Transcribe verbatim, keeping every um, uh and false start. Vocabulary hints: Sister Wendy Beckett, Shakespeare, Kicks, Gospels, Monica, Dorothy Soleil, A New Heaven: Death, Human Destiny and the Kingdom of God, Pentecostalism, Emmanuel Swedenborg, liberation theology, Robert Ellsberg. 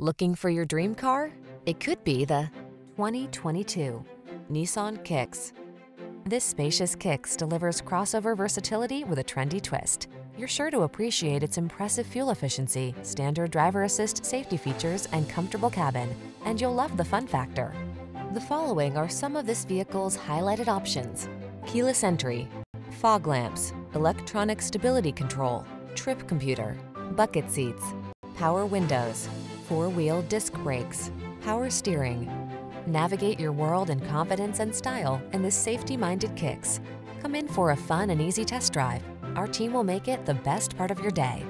Looking for your dream car? It could be the twenty twenty-two Nissan Kicks. This spacious Kicks delivers crossover versatility with a trendy twist. You're sure to appreciate its impressive fuel efficiency, standard driver assist safety features, and comfortable cabin. And you'll love the fun factor. The following are some of this vehicle's highlighted options: keyless entry, fog lamps, electronic stability control, trip computer, bucket seats, power windows, four-wheel disc brakes, power steering. Navigate your world in confidence and style in this safety-minded Kicks. Come in for a fun and easy test drive. Our team will make it the best part of your day.